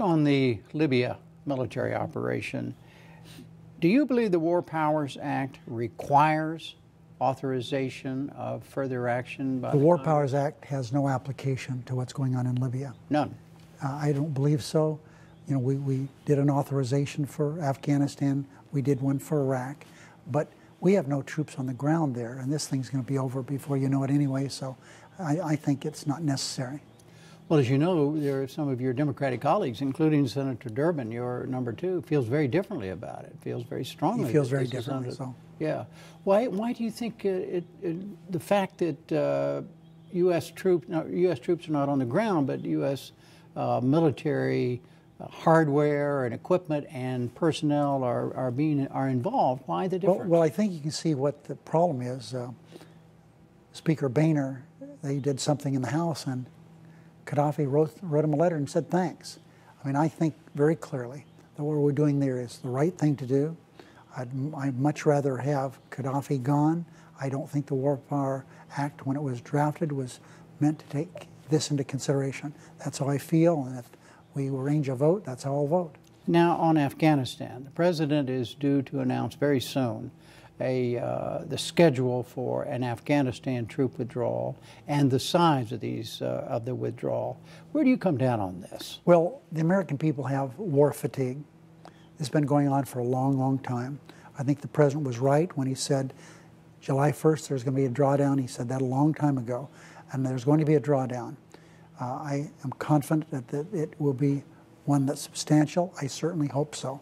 On the Libya military operation, do you believe the War Powers Act requires authorization of further action? By the War Powers Act has no application to what's going on in Libya. None. I don't believe so. You know, we did an authorization for Afghanistan. We did one for Iraq, but we have no troops on the ground there, and this thing's going to be over before you know it anyway, so I think it's not necessary. Well, as you know, there are some of your Democratic colleagues, including Senator Durbin, your #2, feels very differently about it, feels very strongly. He feels very differently, so. Yeah. Why do you think the fact that U.S. troops are not on the ground, but U.S. Military hardware and equipment and personnel are involved, why the difference? Well, I think you can see what the problem is. Speaker Boehner, they did something in the House, and Gaddafi wrote him a letter and said thanks. I mean, I think very clearly that what we're doing there is the right thing to do. I'd much rather have Gaddafi gone. I don't think the War Powers Act, when it was drafted, was meant to take this into consideration. That's how I feel, and if we arrange a vote, that's how I'll vote. Now, on Afghanistan, the President is due to announce very soon the schedule for an Afghanistan troop withdrawal and the size of the withdrawal. Where do you come down on this? Well, the American people have war fatigue. It's been going on for a long, long time. I think the President was right when he said July 1st there's going to be a drawdown. He said that a long time ago, and there's going to be a drawdown. I am confident that it will be one that's substantial. I certainly hope so.